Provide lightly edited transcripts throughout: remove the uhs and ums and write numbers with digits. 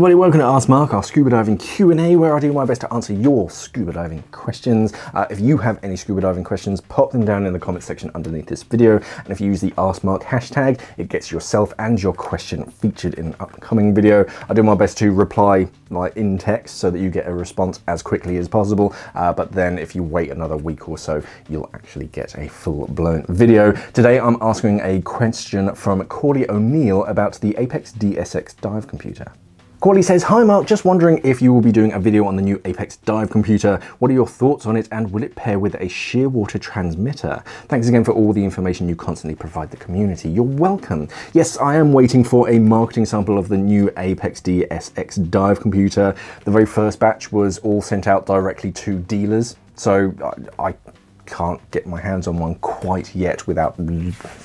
everybody, welcome to Ask Mark, our scuba diving Q&A, where I do my best to answer your scuba diving questions. If you have any scuba diving questions, pop them down in the comments section underneath this video, and if you use the Ask Mark hashtag, it gets yourself and your question featured in an upcoming video. I do my best to reply in text so that you get a response as quickly as possible, but then if you wait another week or so, you'll actually get a full-blown video. Today I'm asking a question from Corley O'Neill about the Apeks DSX dive computer. Corley says, "Hi Mark, just wondering if you will be doing a video on the new Apeks dive computer. What are your thoughts on it, and will it pair with a shearwater transmitter? Thanks again for all the information you constantly provide the community." You're welcome. Yes, I am waiting for a marketing sample of the new Apeks DSX dive computer. The very first batch was all sent out directly to dealers, so I can't get my hands on one quite yet without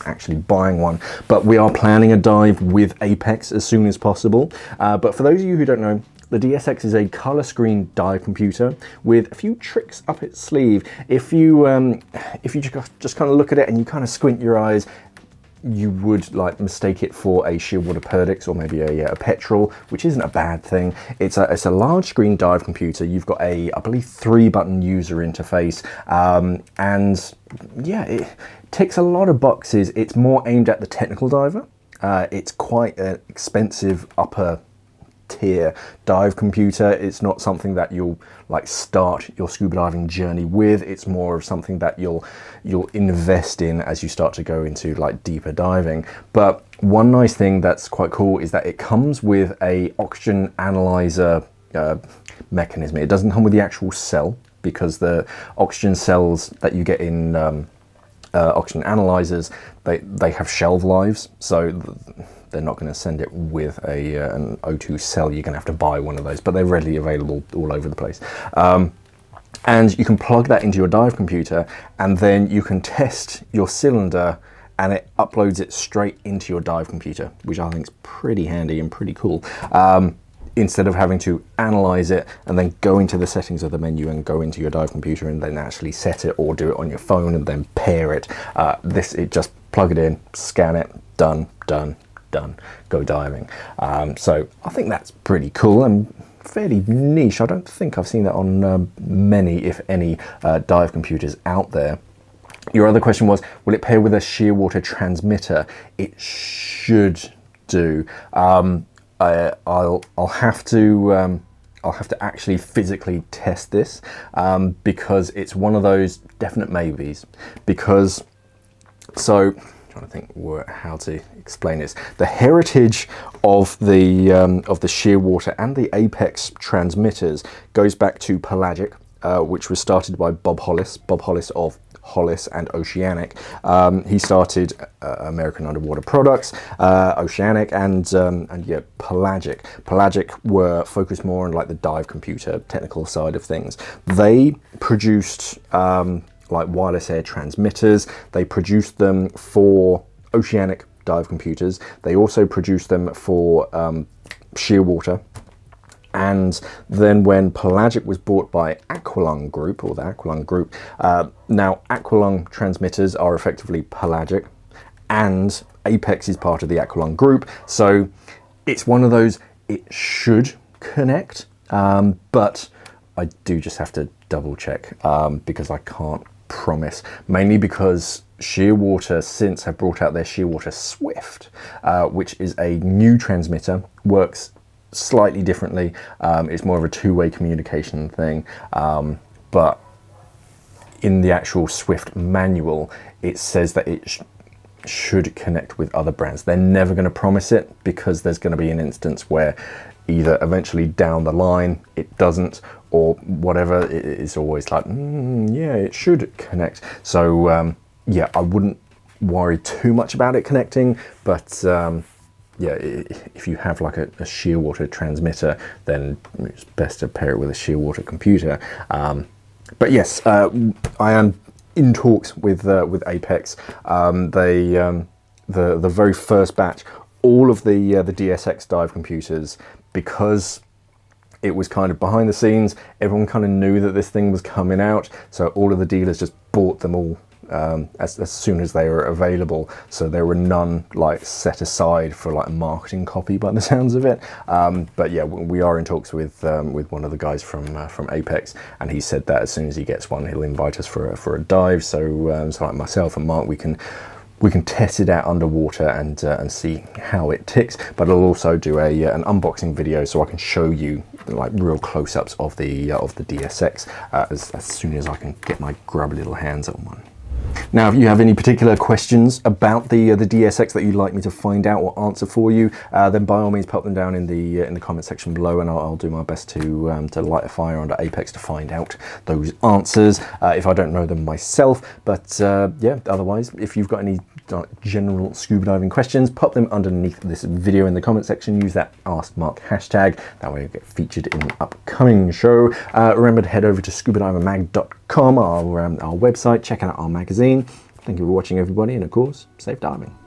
actually buying one, but we are planning a dive with Apeks as soon as possible. But for those of you who don't know, the DSX is a color screen dive computer with a few tricks up its sleeve. If you just kind of look at it and you kind of squint your eyes, you would mistake it for a Shearwater Perdix or maybe a petrel, which isn't a bad thing. It's a large screen dive computer. You've got a, I believe, 3-button user interface, and yeah, it ticks a lot of boxes. It's more aimed at the technical diver. It's quite an expensive upper tier dive computer. It's not something that you'll start your scuba diving journey with. It's more of something that you'll invest in as you start to go into deeper diving. But one nice thing that's quite cool is that it comes with a oxygen analyzer mechanism. It doesn't come with the actual cell, because the oxygen cells that you get in oxygen analyzers, they have shelf lives, so they're not going to send it with an O2 cell. You're going to have to buy one of those, but they're readily available all over the place. And you can plug that into your dive computer, and then you can test your cylinder, and it uploads it straight into your dive computer, which I think is pretty handy and pretty cool. Instead of having to analyze it and then go into the settings of the menu and go into your dive computer and then actually set it, or do it on your phone and then pair it. It just plug it in, scan it, done, done, done, go diving. So I think that's pretty cool and fairly niche. I don't think I've seen that on many, if any, dive computers out there. Your other question was, will it pair with a shearwater transmitter? It should do. I'll have to actually physically test this, because it's one of those definite maybes. Because, so I'm trying to think how to explain this. The heritage of the Shearwater and the Apeks transmitters goes back to Pelagic, which was started by Bob Hollis. Bob Hollis of Hollis and Oceanic. He started American Underwater Products, Oceanic, and yeah, Pelagic. Pelagic were focused more on the dive computer technical side of things. They produced wireless air transmitters. They produced them for Oceanic dive computers. They also produced them for Shearwater. And then when Pelagic was bought by Aqualung Group, or the Aqualung Group, now Aqualung transmitters are effectively Pelagic, and Apeks is part of the Aqualung Group. So it's one of those, it should connect, but I do just have to double check, because I can't promise, mainly because Shearwater since have brought out their Shearwater Swift, which is a new transmitter, works slightly differently. It's more of a two-way communication thing, but in the actual Swift manual it says that it should connect with other brands. They're never going to promise it, because there's going to be an instance where either eventually down the line it doesn't, or whatever. It's always yeah, it should connect. So yeah, I wouldn't worry too much about it connecting, but yeah, if you have a Shearwater transmitter, then it's best to pair it with a Shearwater computer. But yes, I am in talks with Apeks. The very first batch, all of the DSX dive computers, because it was kind of behind the scenes, everyone kind of knew that this thing was coming out, so all of the dealers just bought them all as soon as they were available, so there were none like set aside for like a marketing copy by the sounds of it. But yeah, we are in talks with one of the guys from Apeks, and he said that as soon as he gets one, he'll invite us for a dive. So so like myself and Mark, we can test it out underwater and see how it ticks. But I'll also do an unboxing video so I can show you like real close-ups of the DSX as soon as I can get my grubby little hands on one. Now, if you have any particular questions about the DSX that you'd like me to find out or answer for you, then by all means pop them down in the comment section below, and I'll do my best to light a fire under Apeks to find out those answers if I don't know them myself. But yeah, otherwise, if you've got any general scuba diving questions, pop them underneath this video in the comment section. Use that Ask Mark hashtag. That way you'll get featured in the upcoming show. Remember to head over to scubadivermag.com, our website, check out our magazine. Thank you for watching, everybody, and of course, safe diving.